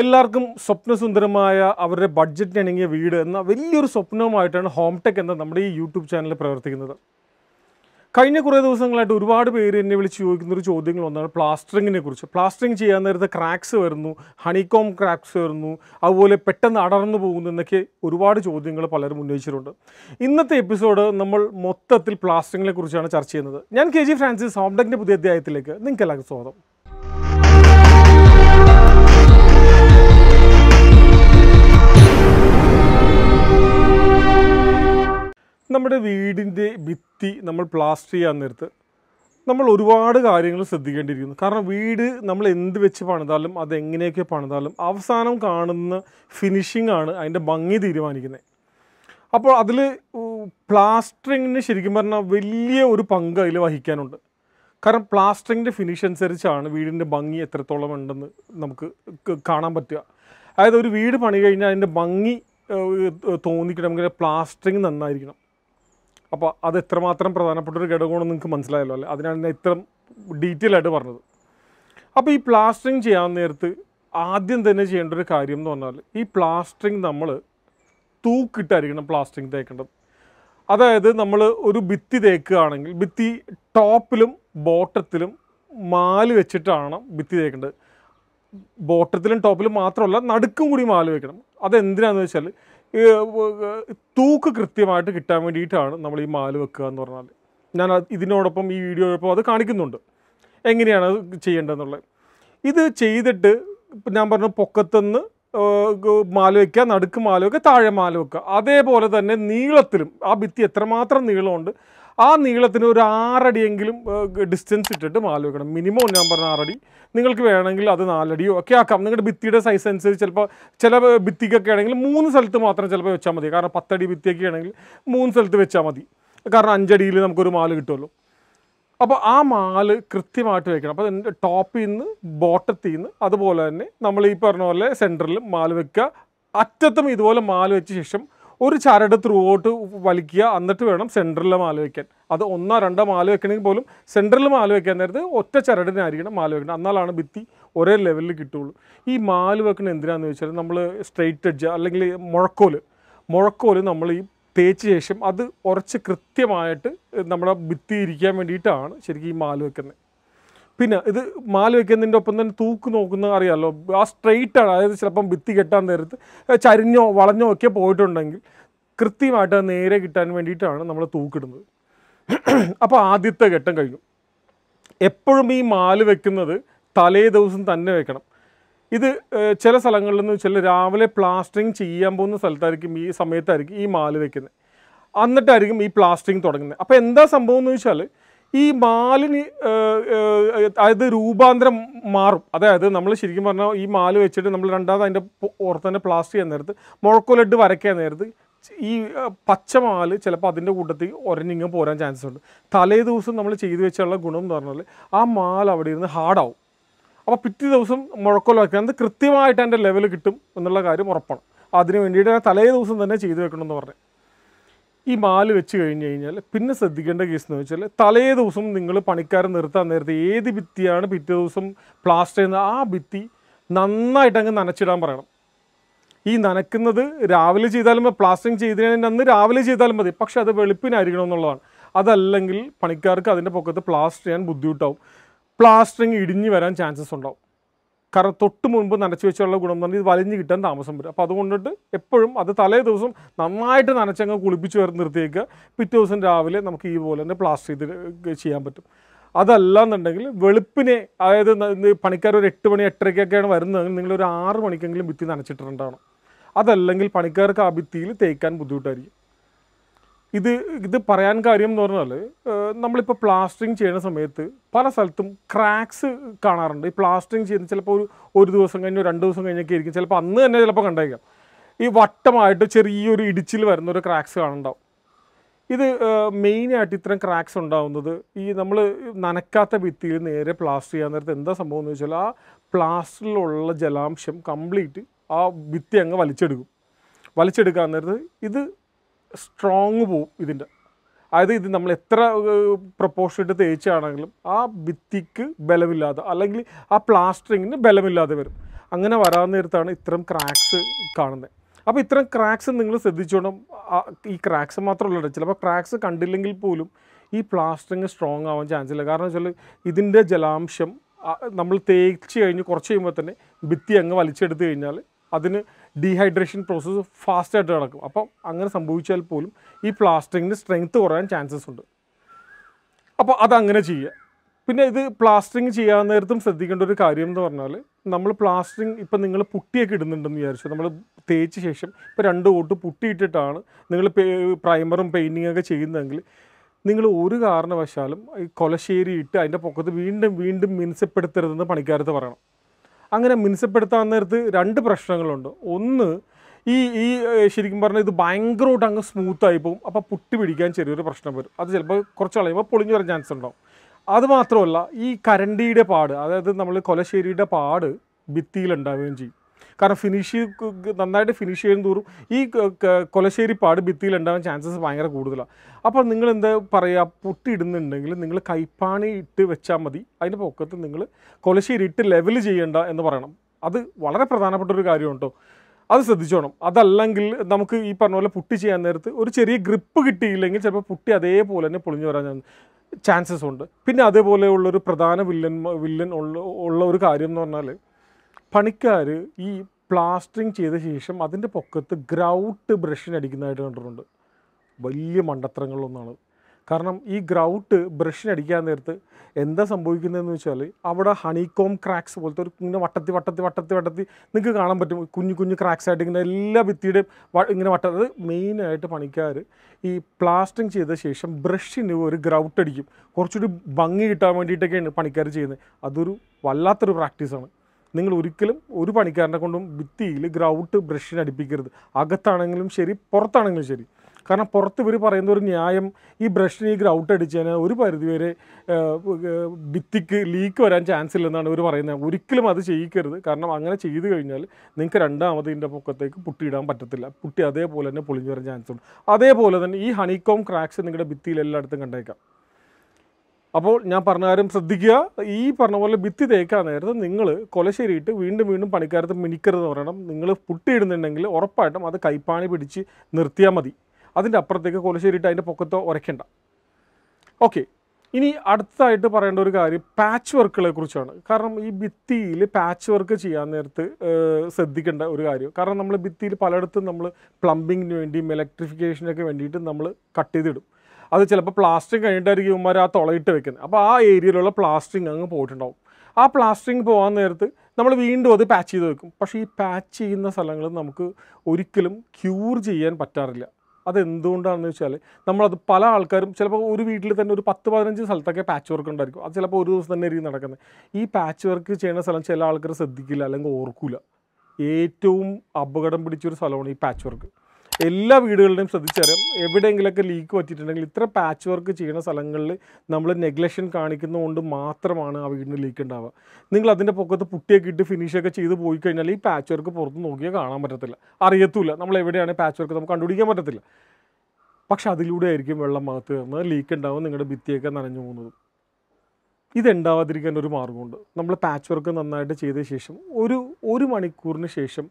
എല്ലാവർക്കും സ്വപ്നസുന്ദരമായ അവരുടെ ബഡ്ജറ്റിനണങ്ങിയ വീട് എന്ന വലിയൊരു സ്വപ്നവുമായിട്ടാണ് ഹോംടെക് എന്ന നമ്മുടെ ഈ യൂട്യൂബ് ചാനൽ പ്രവർത്തിക്കുന്നത്. കഴിഞ്ഞ കുറേ ദിവസങ്ങളായിട്ട് ഒരുപാട് പേര് എന്നെ വിളിച്ച് ചോദിക്കുന്ന ഒരു ചോദ്യങ്ങൾ ഒന്നാണ് പ്ലാസ്റ്ററിങ്ങിനെ കുറിച്ച്. പ്ലാസ്റ്ററിങ് ചെയ്യാൻ നേരത്തെ ക്രാക്സ് വരുന്നു, ഹണികോം ക്രാക്സ് വരുന്നു, അതുപോലെ പെട്ടെന്ന് അടർന്നു പോകുന്നു എന്നൊക്കെ ഒരുപാട് ചോദ്യങ്ങൾ പലരും ഉന്നയിച്ചിട്ടുണ്ട്. ഇന്നത്തെ എപ്പിസോഡ് നമ്മൾ മൊത്തത്തിൽ പ്ലാസ്റ്ററിങ്ങിനെ കുറിച്ചാണ് ചർച്ച ചെയ്യുന്നത്. ഞാൻ KG ഫ്രാൻസിസ്, ഹോംടെക്കിൻ്റെ പുതിയ അധ്യായത്തിലേക്ക് നിങ്ങൾക്ക് എല്ലാവർക്കും സ്വാഗതം. നമ്മുടെ വീടിൻ്റെ ഭിത്തി നമ്മൾ പ്ലാസ്റ്റർ ചെയ്യാൻ നേരത്ത് നമ്മൾ ഒരുപാട് കാര്യങ്ങൾ ശ്രദ്ധിക്കേണ്ടിയിരിക്കുന്നു. കാരണം വീട് നമ്മൾ എന്ത് വെച്ച് പണിതാലും അതെങ്ങനെയൊക്കെ പണിതാലും അവസാനം കാണുന്ന ഫിനിഷിംഗ് ആണ് അതിൻ്റെ ഭംഗി തീരുമാനിക്കുന്നത്. അപ്പോൾ അതിൽ പ്ലാസ്റ്ററിങ്ങിന് ശരിക്കും പറഞ്ഞാൽ വലിയ ഒരു പങ്ക് അതിൽ വഹിക്കാനുണ്ട്. കാരണം പ്ലാസ്റ്ററിങ്ങിൻ്റെ ഫിനിഷ് അനുസരിച്ചാണ് വീടിൻ്റെ ഭംഗി എത്രത്തോളം ഉണ്ടെന്ന് നമുക്ക് കാണാൻ പറ്റുക. അതായത് ഒരു വീട് പണി കഴിഞ്ഞാൽ അതിൻ്റെ ഭംഗി തോന്നിക്കണമെങ്കിൽ പ്ലാസ്റ്ററിങ് നന്നായിരിക്കണം. അപ്പോൾ അത് എത്രമാത്രം പ്രധാനപ്പെട്ടൊരു ഘടകമാണെന്ന് നിങ്ങൾക്ക് മനസ്സിലായല്ലോ അല്ലേ? അതിനാണ് ഞാൻ ഇത്ര ഡീറ്റെയിൽ ആയിട്ട് പറഞ്ഞത്. അപ്പോൾ ഈ പ്ലാസ്റ്ററിങ് ചെയ്യാൻ നേരത്ത് ആദ്യം തന്നെ ചെയ്യേണ്ട ഒരു കാര്യം എന്ന് പറഞ്ഞാൽ ഈ പ്ലാസ്റ്ററിങ് നമ്മൾ തൂക്കിട്ടായിരിക്കണം പ്ലാസ്റ്ററിങ് തേക്കേണ്ടത്. അതായത് നമ്മൾ ഒരു ഭിത്തി തേക്കുകയാണെങ്കിൽ ഭിത്തി ടോപ്പിലും ബോട്ടത്തിലും മാല് വെച്ചിട്ടാണ് ഭിത്തി തേക്കേണ്ടത്. ബോട്ടത്തിലും ടോപ്പിലും മാത്രമല്ല നടുക്കും കൂടി മാല് വെക്കണം. അതെന്തിനാണെന്ന് വെച്ചാൽ തൂക്ക് കൃത്യമായിട്ട് കിട്ടാൻ വേണ്ടിയിട്ടാണ് നമ്മൾ ഈ മാല് വെക്കുക എന്ന് പറഞ്ഞാൽ. ഞാൻ ഇതിനോടൊപ്പം ഈ വീഡിയോയോടൊപ്പം അത് കാണിക്കുന്നുണ്ട് എങ്ങനെയാണ് അത് ചെയ്യേണ്ടതെന്നുള്ളത്. ഇത് ചെയ്തിട്ട് ഞാൻ പറഞ്ഞ പൊക്കത്തുനിന്ന് മാല് വെക്കുക, നടുക്ക് മാല് വെക്കുക, താഴെ മാല് വെക്കുക. അതേപോലെ തന്നെ നീളത്തിലും ആ ഭിത്തി എത്രമാത്രം നീളമുണ്ട് ആ നീളത്തിന് ഒരു 6 അടിയെങ്കിലും ഡിസ്റ്റൻസ് ഇട്ടിട്ട് മാല് വെക്കണം. മിനിമം ഞാൻ പറഞ്ഞ 6 അടി, നിങ്ങൾക്ക് വേണമെങ്കിൽ അത് 4 അടിയോ ഒക്കെ ആക്കാം. നിങ്ങളുടെ ഭിത്തിയുടെ സൈസ് അനുസരിച്ച് ചിലപ്പോൾ ചില ഭിത്തിക്കൊക്കെ ആണെങ്കിൽ 3 സ്ഥലത്ത് മാത്രം ചിലപ്പോൾ വെച്ചാൽ മതി. കാരണം 10 അടി ഭിത്തിയൊക്കെ ആണെങ്കിൽ 3 സ്ഥലത്ത് വെച്ചാൽ മതി. കാരണം 5 അടിയിൽ നമുക്കൊരു മാല് കിട്ടുമല്ലോ. അപ്പോൾ ആ മാല് കൃത്യമായിട്ട് വെക്കണം. അപ്പോൾ എൻ്റെ ടോപ്പിൽ നിന്ന് ബോട്ടത്തിൽ നിന്ന് അതുപോലെ തന്നെ നമ്മൾ ഈ പറഞ്ഞ പോലെ സെൻറ്ററിലും മാല് വെക്കുക, അറ്റത്തും ഇതുപോലെ മാല് വെച്ച ശേഷം ഒരു ചരട് ത്രൂ ഔട്ട് വലിക്കുക, എന്നിട്ട് വേണം സെൻറ്ററിൽ മാല് വയ്ക്കാൻ. അത് 1-2 മാല് വെക്കണമെങ്കിൽ പോലും സെൻറ്ററിൽ മാല് വെക്കാൻ നേരത്ത് ഒറ്റ ചരടിനായിരിക്കണം മാല് വെക്കണം. എന്നാലാണ് ഭിത്തി ഒരേ ലെവലിൽ കിട്ടുകയുള്ളൂ. ഈ മാല് വെക്കണത് എന്തിനാണെന്ന് വെച്ചാൽ നമ്മൾ സ്ട്രെയിറ്റ് എഡ്ജ് അല്ലെങ്കിൽ മുഴക്കോല് നമ്മൾ ഈ തേച്ച ശേഷം അത് ഉറച്ച് കൃത്യമായിട്ട് നമ്മുടെ ഭിത്തി ഇരിക്കാൻ വേണ്ടിയിട്ടാണ് ശരിക്കും ഈ മാല് വെക്കുന്നത്. പിന്നെ ഇത് മാല് വെക്കുന്നതിൻ്റെ ഒപ്പം തന്നെ തൂക്ക് നോക്കുന്നത് അറിയാമല്ലോ, ആ സ്ട്രെയിറ്റാണ്. അതായത് ചിലപ്പം ഭിത്തി കെട്ടാൻ നേരത്ത് ചരിഞ്ഞോ വളഞ്ഞോ ഒക്കെ പോയിട്ടുണ്ടെങ്കിൽ കൃത്യമായിട്ട് നേരെ കിട്ടാൻ വേണ്ടിയിട്ടാണ് നമ്മൾ തൂക്കിടുന്നത്. അപ്പോൾ ആദ്യത്തെ ഘട്ടം കഴിഞ്ഞു. എപ്പോഴും ഈ മാല് വെക്കുന്നത് തലേ ദിവസം തന്നെ വെക്കണം. ഇത് ചില സ്ഥലങ്ങളിൽ എന്ന് വെച്ചാൽ രാവിലെ പ്ലാസ്റ്ററിങ് ചെയ്യാൻ പോകുന്ന സ്ഥലത്തായിരിക്കും ഈ സമയത്തായിരിക്കും ഈ മാല് വെക്കുന്നത്, എന്നിട്ടായിരിക്കും ഈ പ്ലാസ്റ്ററിങ് തുടങ്ങുന്നത്. അപ്പോൾ എന്താ സംഭവം എന്ന് വെച്ചാൽ ഈ മാലിന് അതായത് രൂപാന്തരം മാറും. അതായത് നമ്മൾ ശരിക്കും പറഞ്ഞാൽ ഈ മാല് വെച്ചിട്ട് നമ്മൾ രണ്ടാമത് അതിൻ്റെ ഓർത്ത് തന്നെ പ്ലാസ്റ്റർ ചെയ്യാൻ നേരത്ത് മുഴക്കോലിട്ട് വരയ്ക്കാൻ നേരത്ത് ഈ പച്ചമാല് ചിലപ്പോൾ അതിൻ്റെ കൂട്ടത്തിൽ ഒരഞ്ഞിങ്ങ് പോരാൻ ചാൻസസ് ഉണ്ട്. തലേ ദിവസം നമ്മൾ ചെയ്തു വെച്ചുള്ള ഗുണം എന്ന് പറഞ്ഞാൽ ആ മാല് അവിടെ ഇരുന്ന് ഹാർഡാവും. അപ്പോൾ പിറ്റേ ദിവസം മുഴക്കോൽ വയ്ക്കുന്നത് കൃത്യമായിട്ട് അതിൻ്റെ ലെവൽ കിട്ടും എന്നുള്ള കാര്യം ഉറപ്പാണ്. അതിന് വേണ്ടിയിട്ട് തലേ ദിവസം തന്നെ ചെയ്തു വെക്കണമെന്ന് പറഞ്ഞത്. ഈ മാല് വെച്ച് കഴിഞ്ഞ് കഴിഞ്ഞാൽ പിന്നെ ശ്രദ്ധിക്കേണ്ട കേസ് എന്ന് വെച്ചാൽ തലേ ദിവസം നിങ്ങൾ പണിക്കാരൻ നിർത്താൻ നേരത്തെ ഏത് ഭിത്തിയാണ് പിറ്റേ ദിവസം പ്ലാസ്റ്റർ ചെയ്യുന്നത് ആ ഭിത്തി നന്നായിട്ട് അങ്ങ് നനച്ചിടാൻ പറയണം. ഈ നനയ്ക്കുന്നത് രാവിലെ ചെയ്താലും പ്ലാസ്റ്ററിങ് ചെയ്തതിന് അന്ന് രാവിലെ ചെയ്താലും മതി, പക്ഷേ അത് വെളുപ്പിനായിരിക്കണം എന്നുള്ളതാണ്. അതല്ലെങ്കിൽ പണിക്കാർക്ക് അതിൻ്റെ പൊക്കത്ത് പ്ലാസ്റ്റർ ചെയ്യാൻ ബുദ്ധിമുട്ടാവും, പ്ലാസ്റ്ററിങ് ഇടിഞ്ഞ് വരാൻ ചാൻസസ് ഉണ്ടാവും. കാരണം തൊട്ട് മുൻപ് നനച്ച് വെച്ചുള്ള ഗുണം എന്ന് പറഞ്ഞാൽ ഇത് വലിഞ്ഞ് കിട്ടാൻ താമസം വരും. അപ്പോൾ അതുകൊണ്ടിട്ട് എപ്പോഴും അത് തലേ ദിവസം നന്നായിട്ട് നനച്ചങ്ങ് കുളിപ്പിച്ച് വരെ നിർത്തിയേക്കുക. പിറ്റേ ദിവസം രാവിലെ നമുക്ക് ഈ പോലെ തന്നെ പ്ലാസ്റ്റർ ചെയ്ത് ചെയ്യാൻ പറ്റും. അതല്ല എന്നുണ്ടെങ്കിൽ വെളുപ്പിനെ, അതായത് പണിക്കാർ ഒരു 8 മണി 8:30ക്കൊക്കെയാണ് വരുന്നതെങ്കിൽ നിങ്ങളൊരു 6 മണിക്കെങ്കിലും ഭിത്തി നനച്ചിട്ടുണ്ടാവണം. അതല്ലെങ്കിൽ പണിക്കാർക്ക് ആ ഭിത്തിയിൽ തേക്കാൻ ബുദ്ധിമുട്ടായിരിക്കും. ഇത് പറയാൻ കാര്യം എന്ന് പറഞ്ഞാൽ നമ്മളിപ്പോൾ പ്ലാസ്റ്ററിങ് ചെയ്യുന്ന സമയത്ത് പല സ്ഥലത്തും ക്രാക്സ് കാണാറുണ്ട്. ഈ പ്ലാസ്റ്ററിങ് ചെയ്യുന്ന ചിലപ്പോൾ ഒരു ദിവസം കഴിഞ്ഞോ 2 ദിവസം കഴിഞ്ഞൊക്കെ ആയിരിക്കും, ചിലപ്പോൾ അന്ന് തന്നെ ചിലപ്പോൾ കണ്ടേക്കാം ഈ വട്ടമായിട്ട് ചെറിയൊരു ഇടിച്ചിൽ വരുന്ന ഒരു ക്രാക്സ് കാണുന്നുണ്ടാവും. ഇത് മെയിനായിട്ട് ഇത്തരം ക്രാക്സ് ഉണ്ടാകുന്നത് ഈ നമ്മൾ നനക്കാത്ത ഭിത്തിയിൽ നേരെ പ്ലാസ്റ്റർ ചെയ്യാൻ നേരത്തെ എന്താ സംഭവം എന്ന് വെച്ചാൽ ആ പ്ലാസ്റ്ററിലുള്ള ജലാംശം കംപ്ലീറ്റ് ആ ഭിത്തി അങ്ങ് വലിച്ചെടുക്കാൻ നേരത്ത് ഇത് സ്ട്രോങ് പോവും. ഇതിൻ്റെ അതായത് ഇത് നമ്മൾ എത്ര പ്രൊപ്പോർഷനിട്ട് തേച്ചാണെങ്കിലും ആ ഭിത്തിക്ക് ബലമില്ലാതെ അല്ലെങ്കിൽ ആ പ്ലാസ്റ്ററിങ്ങിന് ബലമില്ലാതെ വരും. അങ്ങനെ വരാനേരത്താണ് ഇത്രയും ക്രാക്സ് കാണുന്നത്. അപ്പോൾ ഇത്രയും ക്രാക്സ് നിങ്ങൾ ശ്രദ്ധിച്ചോണം. ഈ ക്രാക്സ് മാത്രമല്ല, ചിലപ്പോൾ ക്രാക്സ് കണ്ടില്ലെങ്കിൽ പോലും ഈ പ്ലാസ്റ്ററിങ് സ്ട്രോങ് ആവാൻ ചാൻസ് ഇല്ല. കാരണം വെച്ചാൽ ഇതിൻ്റെ ജലാംശം നമ്മൾ തേച്ച് കഴിഞ്ഞ് കുറച്ച് കഴിയുമ്പോൾ തന്നെ ഭിത്തി അങ്ങ് വലിച്ചെടുത്ത് കഴിഞ്ഞാൽ അതിന് ഡീഹൈഡ്രേഷൻ പ്രോസസ്സ് ഫാസ്റ്റായിട്ട് നടക്കും. അപ്പം അങ്ങനെ സംഭവിച്ചാൽ പോലും ഈ പ്ലാസ്റ്ററിങ്ങിന് സ്ട്രെങ്ത്ത് കുറയാൻ ചാൻസസ് ഉണ്ട്. അപ്പോൾ അതങ്ങനെ ചെയ്യുക. പിന്നെ ഇത് പ്ലാസ്റ്ററിങ് ചെയ്യാൻ നേരത്തും ശ്രദ്ധിക്കേണ്ട ഒരു കാര്യം എന്ന് പറഞ്ഞാൽ, നമ്മൾ പ്ലാസ്റ്ററിങ് ഇപ്പം നിങ്ങൾ പുട്ടിയൊക്കെ ഇടുന്നുണ്ടെന്ന് വിചാരിച്ചു, നമ്മൾ തേച്ച ശേഷം ഇപ്പോൾ 2 കോട്ട് പുട്ടിയിട്ടിട്ടാണ് നിങ്ങൾ പ്രൈമറും പെയിൻറ്റിങ്ങൊക്കെ ചെയ്യുന്നതെങ്കിൽ നിങ്ങൾ ഒരു കാരണവശാലും ഈ കൊലശ്ശേരി ഇട്ട് അതിൻ്റെ പൊക്കത്ത് വീണ്ടും വീണ്ടും മിനുസപ്പെടുത്തരുതെന്ന് പണിക്കാരത്ത് പറയണം. അങ്ങനെ മിനുസപ്പെടുത്താൻ നേരത്ത് 2 പ്രശ്നങ്ങളുണ്ട്. ഒന്ന്, ഈ ശരിക്കും പറഞ്ഞാൽ ഇത് ഭയങ്കരമായിട്ട് അങ്ങ് സ്മൂത്തായി പോകും. അപ്പോൾ പുട്ടി പിടിക്കാൻ ചെറിയൊരു പ്രശ്നം വരും. അത് ചിലപ്പോൾ കുറച്ച് കളയുമ്പോൾ പൊളിഞ്ഞു വരാൻ ചാൻസ് ഉണ്ടാവും. അതുമാത്രമല്ല, ഈ കരണ്ടിയുടെ പാട്, അതായത് നമ്മൾ കൊലശ്ശേരിയുടെ പാട് ഭിത്തിയിലുണ്ടാവുകയും ചെയ്യും. കാരണം ഫിനിഷ് നന്നായിട്ട് ഫിനിഷ് ചെയ്യുന്ന തോറും ഈ കൊലശ്ശേരി പാട് ഭിത്തിയിലുണ്ടാകാൻ ചാൻസസ് ഭയങ്കര കൂടുതലാണ്. അപ്പോൾ നിങ്ങൾ എന്താ പറയുക, പുട്ടിയിടുന്നുണ്ടെങ്കിൽ നിങ്ങൾ കൈപ്പാണി ഇട്ട് വെച്ചാൽ മതി. അതിൻ്റെ പൊക്കത്ത് നിങ്ങൾ കൊലശ്ശേരി ഇട്ട് ലെവൽ ചെയ്യേണ്ട എന്ന് പറയണം. അത് വളരെ പ്രധാനപ്പെട്ടൊരു കാര്യമാണ് കേട്ടോ, അത് ശ്രദ്ധിച്ചോണം. അതല്ലെങ്കിൽ നമുക്ക് ഈ പറഞ്ഞ പോലെ പുട്ടി ചെയ്യാൻ നേരത്ത് ഒരു ചെറിയ ഗ്രിപ്പ് കിട്ടിയില്ലെങ്കിൽ ചിലപ്പോൾ പുട്ടി അതേപോലെ തന്നെ പൊളിഞ്ഞു വരാൻ ചാൻസസ് ഉണ്ട്. പിന്നെ അതേപോലെയുള്ളൊരു പ്രധാന വില്ലൻ ഉള്ള ഒരു കാര്യം എന്ന് പറഞ്ഞാൽ, പണിക്കാർ ഈ പ്ലാസ്റ്ററിങ് ചെയ്ത ശേഷം അതിൻ്റെ പൊക്കത്ത് ഗ്രൗട്ട് ബ്രഷിനടിക്കുന്നതായിട്ട് കണ്ടിട്ടുണ്ട്. വലിയ മണ്ടത്തരങ്ങളൊന്നാണ്. കാരണം ഈ ഗ്രൗട്ട് ബ്രഷിനടിക്കാൻ നേരത്ത് എന്താ സംഭവിക്കുന്നതെന്ന് വെച്ചാൽ, അവിടെ ഹണികോം ക്രാക്സ് പോലത്തെ ഒരു ഇങ്ങനെ വട്ടത്തി വട്ടത്തി വട്ടത്തി വട്ടത്തി നിങ്ങൾക്ക് കാണാൻ പറ്റും. കുഞ്ഞു കുഞ്ഞു ക്രാക്സ് ആയിട്ട് ഇങ്ങനെ എല്ലാ ഭിത്തിയുടെയും ഇങ്ങനെ വട്ടത്തത്. മെയിനായിട്ട് പണിക്കാർ ഈ പ്ലാസ്റ്ററിങ് ചെയ്ത ശേഷം ബ്രഷിന് ഒരു ഗ്രൗട്ട് അടിക്കും. കുറച്ചുകൂടി ഭംഗി കിട്ടാൻ വേണ്ടിയിട്ടൊക്കെയാണ് പണിക്കാർ ചെയ്യുന്നത്. അതൊരു വല്ലാത്തൊരു പ്രാക്ടീസാണ്. നിങ്ങൾ ഒരിക്കലും ഒരു പണിക്കാരനെ കൊണ്ടും ഭിത്തിയിൽ ഗ്രൗട്ട് ബ്രഷിന് അടിപ്പിക്കരുത്, അകത്താണെങ്കിലും ശരി പുറത്താണെങ്കിലും ശരി. കാരണം പുറത്ത് ഇവർ പറയുന്ന ഒരു ന്യായം, ഈ ബ്രഷിന് ഈ ഗ്രൗട്ട് അടിച്ചതിന് ഒരു പരിധിവരെ ഭിത്തിക്ക് ലീക്ക് വരാൻ ചാൻസ് ഇല്ലെന്നാണ് ഇവർ പറയുന്നത്. ഒരിക്കലും അത് ചെയ്യിക്കരുത്. കാരണം അങ്ങനെ ചെയ്തു കഴിഞ്ഞാൽ നിങ്ങൾക്ക് രണ്ടാമത് ഇതിൻ്റെ പൊക്കത്തേക്ക് പുട്ടിയിടാൻ പറ്റത്തില്ല. പുട്ടി അതേപോലെ തന്നെ പൊളിഞ്ഞു വരാൻ ചാൻസ് ഉണ്ട്. അതേപോലെ തന്നെ ഈ ഹണികോം ക്രാക്സ് നിങ്ങളുടെ ഭിത്തിയിൽ എല്ലായിടത്തും കണ്ടേക്കാം. അപ്പോൾ ഞാൻ പറഞ്ഞ കാര്യം ശ്രദ്ധിക്കുക. ഈ പറഞ്ഞ പോലെ ഭിത്തി തേക്കാൻ നേരത്ത് നിങ്ങൾ കൊലശ്ശേരിയിട്ട് വീണ്ടും വീണ്ടും പണിക്കാരത്ത് മിനിക്കരുതെന്ന് പറയണം. നിങ്ങൾ പുട്ടിയിടുന്നുണ്ടെങ്കിൽ ഉറപ്പായിട്ടും അത് കൈപ്പാണി പിടിച്ച് നിർത്തിയാൽ മതി. അതിൻ്റെ അപ്പുറത്തേക്ക് കൊലശ്ശേരിയിട്ട് അതിൻ്റെ പൊക്കത്തോ ഉരയ്ക്കണ്ട. ഓക്കെ, ഇനി അടുത്തതായിട്ട് പറയേണ്ട ഒരു കാര്യം പാച്ച് വർക്കുകളെ കുറിച്ചാണ്. കാരണം ഈ ഭിത്തിയിൽ പാച്ച് വർക്ക് ചെയ്യാൻ നേരത്ത് ശ്രദ്ധിക്കേണ്ട ഒരു കാര്യം, കാരണം നമ്മൾ ഭിത്തിയിൽ പലയിടത്തും നമ്മൾ പ്ലംബിങ്ങിന് വേണ്ടിയും ഇലക്ട്രിഫിക്കേഷനൊക്കെ വേണ്ടിയിട്ട് നമ്മൾ കട്ട് ചെയ്തിടും. അത് ചിലപ്പോൾ പ്ലാസ്റ്ററിങ് കഴിഞ്ഞിട്ടായിരിക്കും ഇവന്മാർ ആ തുളയിട്ട് വെക്കുന്നത്. അപ്പോൾ ആ ഏരിയയിലുള്ള പ്ലാസ്റ്ററിങ് അങ്ങ് പോയിട്ടുണ്ടാവും. ആ പ്ലാസ്റ്ററിങ് പോകാൻ നേരത്ത് നമ്മൾ വീണ്ടും അത് പാച്ച് ചെയ്ത് വെക്കും. പക്ഷേ ഈ പാച്ച് ചെയ്യുന്ന സ്ഥലങ്ങൾ നമുക്ക് ഒരിക്കലും ക്യൂർ ചെയ്യാൻ പറ്റാറില്ല. അതെന്തുകൊണ്ടാണെന്ന് വെച്ചാൽ, നമ്മളത് പല ആൾക്കാരും ചിലപ്പോൾ ഒരു വീട്ടിൽ തന്നെ ഒരു 10-15 സ്ഥലത്തൊക്കെ പാച്ച് വർക്ക് ഉണ്ടായിരിക്കും. അത് ചിലപ്പോൾ ഒരു ദിവസം തന്നെ ആയിരിക്കും നടക്കുന്നത്. ഈ പാച്ച് വർക്ക് ചെയ്യുന്ന സ്ഥലം ചില ആൾക്കാർ ശ്രദ്ധിക്കില്ല, അല്ലെങ്കിൽ ഓർക്കില്ല. ഏറ്റവും അപകടം പിടിച്ചൊരു സ്ഥലമാണ് ഈ പാച്ച് വർക്ക്. എല്ലാ വീടുകളുടെയും ശ്രദ്ധിച്ചറിയാം, എവിടെയെങ്കിലൊക്കെ ലീക്ക് പറ്റിയിട്ടുണ്ടെങ്കിൽ ഇത്ര പാച്ച് വർക്ക് ചെയ്യുന്ന സ്ഥലങ്ങളിൽ നമ്മൾ നെഗ്ലക്ഷൻ കാണിക്കുന്നതുകൊണ്ട് മാത്രമാണ് ആ വീടിന് ലീക്ക് ഉണ്ടാവുക. നിങ്ങൾ അതിൻ്റെ പൊക്കത്ത് പുട്ടിയൊക്കെ ഇട്ട് ഫിനിഷൊക്കെ ചെയ്ത് പോയി കഴിഞ്ഞാൽ ഈ പാച്ച് വർക്ക് പുറത്ത് നോക്കിയാൽ കാണാൻ പറ്റത്തില്ല, അറിയത്തുമില്ല. നമ്മൾ എവിടെയാണ് പാച്ച് വർക്ക് നമുക്ക് കണ്ടുപിടിക്കാൻ പറ്റത്തില്ല. പക്ഷെ അതിലൂടെ ആയിരിക്കും വെള്ളം അകത്ത് കയറുന്നത്, ലീക്ക് ഉണ്ടാവും, നിങ്ങളുടെ ഭിത്തിയൊക്കെ നനഞ്ഞു പോകുന്നത്. ഇതുണ്ടാവാതിരിക്കാൻ ഒരു മാർഗമുണ്ട്. നമ്മൾ പാച്ച് വർക്ക് നന്നായിട്ട് ചെയ്ത ശേഷം ഒരു മണിക്കൂറിന് ശേഷം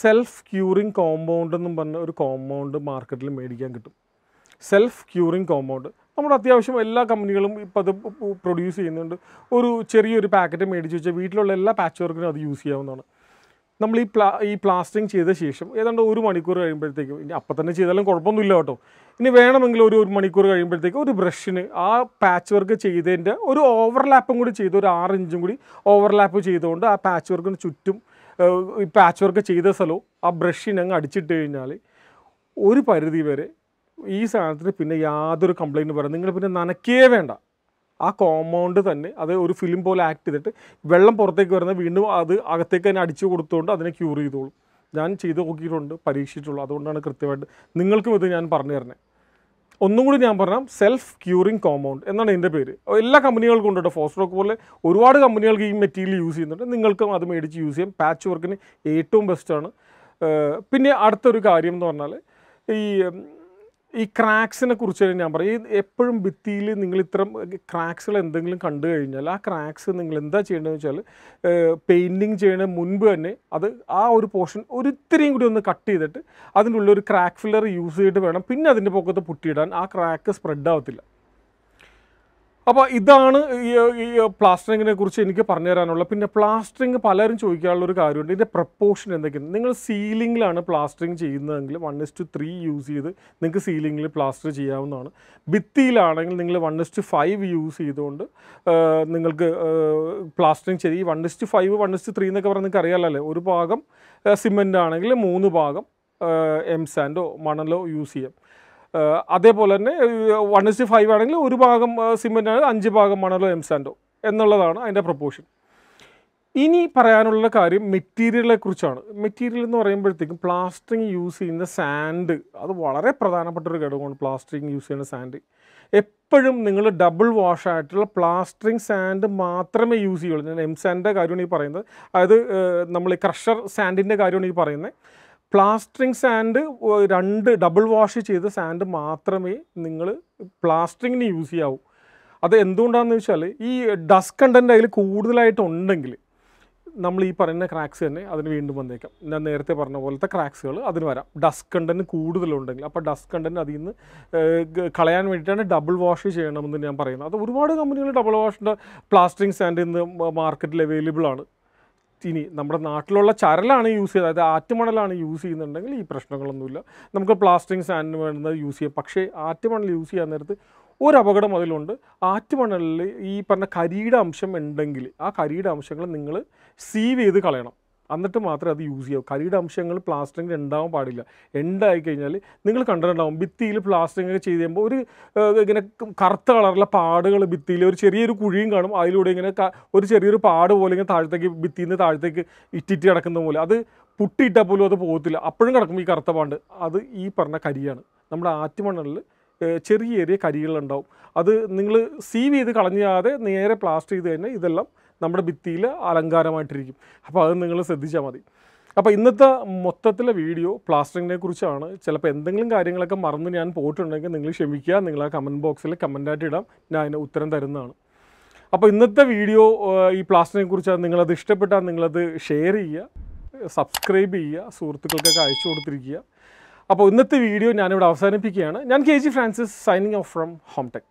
സെൽഫ് ക്യൂറിങ് കോമ്പൗണ്ട് എന്നും പറഞ്ഞ ഒരു കോമ്പൗണ്ട് മാർക്കറ്റിൽ മേടിക്കാൻ കിട്ടും. സെൽഫ് ക്യൂറിങ് കോമ്പൗണ്ട് നമ്മുടെ അത്യാവശ്യം എല്ലാ കമ്പനികളും ഇപ്പോൾ അത് പ്രൊഡ്യൂസ് ചെയ്യുന്നുണ്ട്. ഒരു ചെറിയൊരു പാക്കറ്റ് മേടിച്ച് വെച്ചാൽ വീട്ടിലുള്ള എല്ലാ പാച്ച് വർക്കിനും അത് യൂസ് ചെയ്യാവുന്നതാണ്. നമ്മൾ ഈ പ്ലാസ്റ്ററിങ് ചെയ്ത ശേഷം ഏതാണ്ട് ഒരു മണിക്കൂർ കഴിയുമ്പോഴത്തേക്കും, ഇനി അപ്പം തന്നെ ചെയ്താലും കുഴപ്പമൊന്നുമില്ല കേട്ടോ. ഇനി വേണമെങ്കിൽ ഒരു മണിക്കൂർ കഴിയുമ്പോഴത്തേക്കും ഒരു ബ്രഷിന് ആ പാച്ച് വർക്ക് ചെയ്തതിൻ്റെ ഒരു ഓവർലാപ്പും കൂടി ചെയ്ത് ഒരു 6 ഇഞ്ചും കൂടി ഓവർലാപ്പ് ചെയ്തുകൊണ്ട് ആ പാച്ച് വർക്കിന് ചുറ്റും ഈ പാച്ച് വർക്ക് ചെയ്ത സ്ഥലവും ആ ബ്രഷിനങ്ങ് അടിച്ചിട്ട് കഴിഞ്ഞാൽ ഒരു പരിധി വരെ ഈ സാധനത്തിന് പിന്നെ യാതൊരു കംപ്ലൈൻറ്റും പറയാം. നിങ്ങൾ പിന്നെ നനയ്ക്കേ വേണ്ട. ആ കോമ്പൗണ്ട് തന്നെ അത് ഒരു ഫിലിം പോലെ ആക്ട് ചെയ്തിട്ട് വെള്ളം പുറത്തേക്ക് വരുന്ന വീണ്ടും അത് അകത്തേക്ക് തന്നെ അടിച്ചു കൊടുത്തുകൊണ്ട് അതിനെ ക്യൂർ ചെയ്തോളും. ഞാൻ ചെയ്ത് നോക്കിയിട്ടുണ്ട്, പരീക്ഷിച്ചിട്ടുള്ളൂ. അതുകൊണ്ടാണ് കൃത്യമായിട്ട് നിങ്ങൾക്കും ഇത് ഞാൻ പറഞ്ഞു തരുന്നത്. ഒന്നും കൂടി ഞാൻ പറഞ്ഞാൽ, സെൽഫ് ക്യൂറിങ് കോമ്പൗണ്ട് എന്നാണ് ഇതിൻ്റെ പേര്. എല്ലാ കമ്പനികൾക്കും ഉണ്ട് കേട്ടോ. ഫോസ്റ്റോക്ക് പോലെ ഒരുപാട് കമ്പനികൾക്ക് ഈ മെറ്റീരിയൽ യൂസ് ചെയ്യുന്നുണ്ട്. നിങ്ങൾക്കും അത് മേടിച്ച് യൂസ് ചെയ്യാം. പാച്ച് വർക്കിന് ഏറ്റവും ബെസ്റ്റാണ്. പിന്നെ അടുത്തൊരു കാര്യം എന്ന് പറഞ്ഞാൽ, ഈ ഈ ക്രാക്സിനെ കുറിച്ച് ഞാൻ പറയും. എപ്പോഴും ഭിത്തിയിൽ നിങ്ങൾ ഇത്തരം ക്രാക്സുകൾ എന്തെങ്കിലും കണ്ടു കഴിഞ്ഞാൽ ആ ക്രാക്സ് നിങ്ങൾ എന്താ ചെയ്യേണ്ടതെന്ന് വെച്ചാൽ പെയിൻറ്റിങ് ചെയ്യുന്ന മുൻപ് തന്നെ അത് ആ ഒരു പോർഷൻ ഒരിത്തിരിയും കൂടി ഒന്ന് കട്ട് ചെയ്തിട്ട് അതിൻ്റെ ഉള്ളൊരു ക്രാക്ക് ഫില്ലർ യൂസ് ചെയ്തിട്ട് വേണം പിന്നെ അതിൻ്റെ പൊക്കത്ത് പുട്ടിയിടാൻ. ആ ക്രാക്ക് സ്പ്രെഡ് ആവത്തില്ല. അപ്പോൾ ഇതാണ് ഈ പ്ലാസ്റ്ററിങ്ങിനെ കുറിച്ച് എനിക്ക് പറഞ്ഞു തരാനുള്ള. പിന്നെ പ്ലാസ്റ്ററിങ് പലരും ചോദിക്കാനുള്ളൊരു കാര്യമുണ്ട്, ഇതിൻ്റെ പ്രപ്പോർഷൻ എന്തൊക്കെയാണ്. നിങ്ങൾ സീലിങ്ങിലാണ് പ്ലാസ്റ്ററിങ് ചെയ്യുന്നതെങ്കിൽ 1:3 യൂസ് ചെയ്ത് നിങ്ങൾക്ക് സീലിങ്ങിൽ പ്ലാസ്റ്റർ ചെയ്യാവുന്നതാണ്. ഭിത്തിയിലാണെങ്കിൽ നിങ്ങൾ 1:5 യൂസ് ചെയ്തുകൊണ്ട് നിങ്ങൾക്ക് പ്ലാസ്റ്ററിങ് ചെയ്ത് ഈ 1:5, 1:3 എന്നൊക്കെ പറഞ്ഞാൽ നിങ്ങൾക്ക് അറിയാമല്ലോ. ഒരു ഭാഗം സിമെൻ്റ് ആണെങ്കിൽ 3 ഭാഗം എം സാൻഡോ മണലോ യൂസ് ചെയ്യാം. അതേപോലെ തന്നെ 1:5 ആണെങ്കിൽ ഒരു ഭാഗം സിമെൻ്റ് ആണ്, 5 ഭാഗം മണലോ എം സാൻഡോ എന്നുള്ളതാണ് അതിൻ്റെ പ്രൊപ്പോഷൻ. ഇനി പറയാനുള്ള കാര്യം മെറ്റീരിയലിനെ കുറിച്ചാണ്. മെറ്റീരിയൽ എന്ന് പറയുമ്പോഴത്തേക്കും പ്ലാസ്റ്ററിങ് യൂസ് ചെയ്യുന്ന സാൻഡ് അത് വളരെ പ്രധാനപ്പെട്ട ഒരു ഘടകമാണ്. പ്ലാസ്റ്ററിങ് യൂസ് ചെയ്യുന്ന സാൻഡ് എപ്പോഴും നിങ്ങൾ ഡബിൾ വാഷ് ആയിട്ടുള്ള പ്ലാസ്റ്ററിങ് സാൻഡ് മാത്രമേ യൂസ് ചെയ്യുള്ളൂ. ഞാൻ എം സാൻഡിൻ്റെ കാര്യമാണ് ഈ പറയുന്നത്, അതായത് നമ്മൾ ക്രഷർ സാൻഡിൻ്റെ കാര്യമാണ് ഈ പറയുന്നത്. പ്ലാസ്റ്ററിങ് സാൻഡ് 2 ഡബിൾ വാഷ് ചെയ്ത സാൻഡ് മാത്രമേ നിങ്ങൾ പ്ലാസ്റ്ററിങ്ങിന് യൂസ് ചെയ്യാവൂ. അത് എന്തുകൊണ്ടാണെന്ന് വെച്ചാൽ ഈ ഡസ്റ്റ് കണ്ടൻ്റ് അതിൽ കൂടുതലായിട്ടുണ്ടെങ്കിൽ നമ്മൾ ഈ പറയുന്ന ക്രാക്സ് തന്നെ അതിന് വീണ്ടും വന്നേക്കാം. ഞാൻ നേരത്തെ പറഞ്ഞ പോലത്തെ ക്രാക്സുകൾ അതിന് വരാം, ഡസ്റ്റ് കണ്ടൻ്റ് കൂടുതലുണ്ടെങ്കിൽ. അപ്പോൾ ഡസ്റ്റ് കണ്ടൻ്റ് അതിൽ നിന്ന് കളയാൻ വേണ്ടിയിട്ടാണ് ഡബിൾ വാഷ് ചെയ്യണമെന്ന് ഞാൻ പറയുന്നത്. അത് ഒരുപാട് കമ്പനികൾ ഡബിൾ വാഷിൻ്റെ പ്ലാസ്റ്ററിങ് സാൻഡ് ഇന്ന് മാർക്കറ്റിൽ അവൈലബിൾ ആണ്. ഇനി നമ്മുടെ നാട്ടിലുള്ള ചരലാണ് യൂസ് ചെയ്യുന്നത്, അതായത് ആറ്റുമണലാണ് യൂസ് ചെയ്യുന്നുണ്ടെങ്കിൽ ഈ പ്രശ്നങ്ങളൊന്നുമില്ല, നമുക്ക് പ്ലാസ്റ്ററിങ് സാൻഡിന് വേണ്ടുന്നത് യൂസ് ചെയ്യാം. പക്ഷേ ആറ്റുമണൽ യൂസ് ചെയ്യാൻ നേരത്ത് ഒരു അപകടം അതിലുണ്ട്. ആറ്റുമണലിൽ ഈ പറഞ്ഞ കരിയുടെ അംശം ഉണ്ടെങ്കിൽ ആ കരിയുടെ അംശങ്ങൾ നിങ്ങൾ സീവ് ചെയ്ത് കളയണം, എന്നിട്ട് മാത്രമേ അത് യൂസ് ചെയ്യാവൂ. കരിയുടെ അംശങ്ങൾ പ്ലാസ്റ്ററിങ്ങിൽ ഉണ്ടാവാൻ പാടില്ല. ഉണ്ടായി കഴിഞ്ഞാൽ നിങ്ങൾ കണ്ടിട്ടുണ്ടാവും ഭിത്തിയിൽ പ്ലാസ്റ്ററിങ്ങൊക്കെ ചെയ്ത് കഴിയുമ്പോൾ ഒരു ഇങ്ങനെ കറുത്ത കളറുള്ള പാടുകൾ ഭിത്തിയിൽ ഒരു ചെറിയൊരു കുഴിയും കാണും, അതിലൂടെ ഇങ്ങനെ ഒരു ചെറിയൊരു പാട് പോലെ ഇങ്ങനെ താഴത്തേക്ക് ഭിത്തിയിൽ നിന്ന് താഴത്തേക്ക് ഇറ്റിറ്റി കിടക്കുന്ന പോലെ. അത് പുട്ടിയിട്ടാൽ പോലും അത് പോകത്തില്ല, അപ്പോഴും കിടക്കും ഈ കറുത്ത പാണ്ട്. അത് ഈ പറഞ്ഞ കരിയാണ്. നമ്മുടെ ആറ്റുമണലിൽ ചെറിയ ചെറിയ കരികളുണ്ടാവും, അത് നിങ്ങൾ സീവ് ചെയ്ത് കളഞ്ഞാതെ നേരെ പ്ലാസ്റ്റർ ചെയ്ത് കഴിഞ്ഞാൽ ഇതെല്ലാം നമ്മുടെ ഭിത്തിയിൽ അലങ്കാരമായിട്ടിരിക്കും. അപ്പോൾ അത് നിങ്ങൾ ശ്രദ്ധിച്ചാൽ മതി. അപ്പോൾ ഇന്നത്തെ മൊത്തത്തിലെ വീഡിയോ പ്ലാസ്റ്ററിങ്ങിനെ കുറിച്ചാണ്. ചിലപ്പോൾ എന്തെങ്കിലും കാര്യങ്ങളൊക്കെ മറന്ന് ഞാൻ പോയിട്ടുണ്ടെങ്കിൽ നിങ്ങൾ ക്ഷമിക്കുക, നിങ്ങൾ ആ കമൻറ്റ് ബോക്സിൽ കമൻറ്റായിട്ട് ഇടാം, ഞാൻ അതിന് ഉത്തരം തരുന്നതാണ്. അപ്പോൾ ഇന്നത്തെ വീഡിയോ ഈ പ്ലാസ്റ്ററിങ്ങിനെ കുറിച്ചാണ്. നിങ്ങളത് ഇഷ്ടപ്പെട്ടാൽ നിങ്ങളത് ഷെയർ ചെയ്യുക, സബ്സ്ക്രൈബ് ചെയ്യുക, സുഹൃത്തുക്കൾക്കൊക്കെ അയച്ചു കൊടുത്തിരിക്കുക. അപ്പോൾ ഇന്നത്തെ വീഡിയോ ഞാനിവിടെ അവസാനിപ്പിക്കുകയാണ്. ഞാൻ KG Francis signing off from ഹോംടെക്.